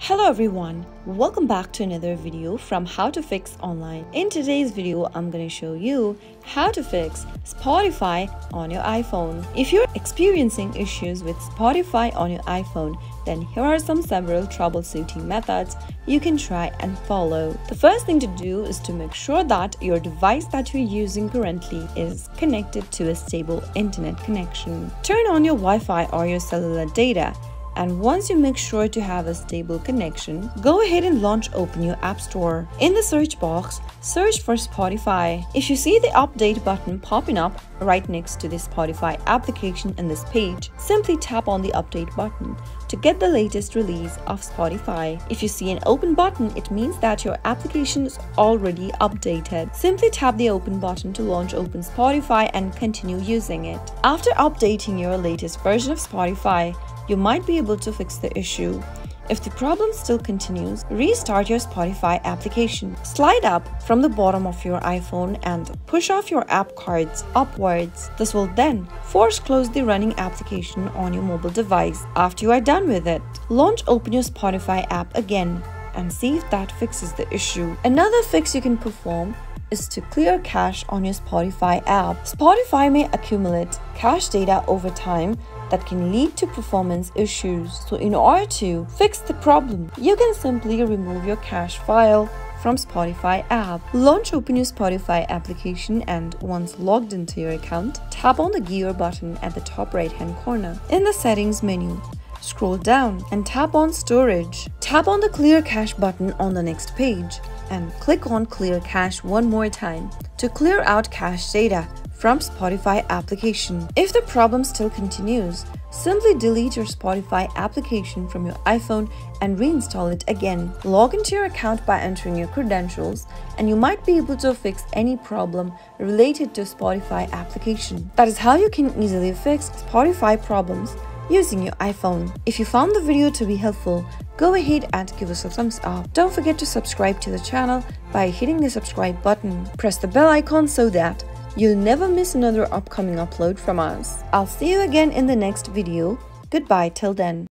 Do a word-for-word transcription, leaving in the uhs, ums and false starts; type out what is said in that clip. Hello everyone, welcome back to another video from How to Fix Online. In today's video, I'm going to show you how to fix Spotify on your iPhone. If you're experiencing issues with Spotify on your iPhone, then here are some several troubleshooting methods you can try and follow. The first thing to do is to make sure that your device that you're using currently is connected to a stable internet connection. Turn on your Wi-Fi or your cellular data. And once you make sure to have a stable connection, go ahead and launch open your App Store. In the search box, search for Spotify. If you see the update button popping up right next to the Spotify application in this page, simply tap on the update button to get the latest release of Spotify. If you see an open button, it means that your application is already updated. Simply tap the open button to launch open Spotify and continue using it. After updating your latest version of Spotify, you might be able to fix the issue. If the problem still continues, restart your Spotify application. Slide up from the bottom of your iPhone and push off your app cards upwards. This will then force close the running application on your mobile device. After you are done with it, launch open your Spotify app again and see if that fixes the issue. Another fix you can perform is to clear cache on your Spotify app. Spotify may accumulate cache data over time that can lead to performance issues. So in order to fix the problem, you can simply remove your cache file from Spotify app. Launch open your Spotify application and once logged into your account, tap on the gear button at the top right hand corner. In the settings menu, scroll down and tap on storage. Tap on the clear cache button on the next page and click on clear cache one more time to clear out cache data from Spotify application. If the problem still continues, simply delete your Spotify application from your iPhone and reinstall it again. Log into your account by entering your credentials and you might be able to fix any problem related to Spotify application. That is how you can easily fix Spotify problems using your iPhone. If you found the video to be helpful, go ahead and give us a thumbs up. Don't forget to subscribe to the channel by hitting the subscribe button. Press the bell icon so that you'll never miss another upcoming upload from us. I'll see you again in the next video. Goodbye till then.